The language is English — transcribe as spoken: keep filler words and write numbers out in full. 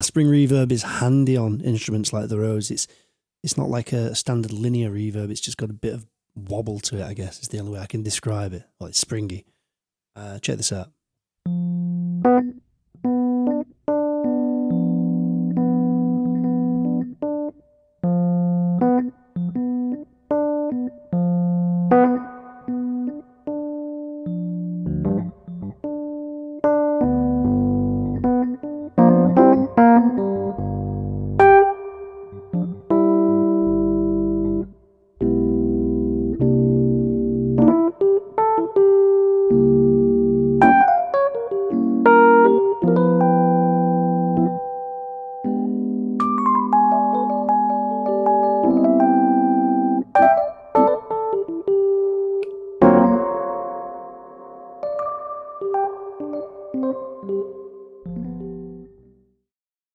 Spring reverb is handy on instruments like the Rhodes. It's it's not like a standard linear reverb. It's just got a bit of wobble to it, I guess, is the only way I can describe it. Well, it's springy. Uh, check this out.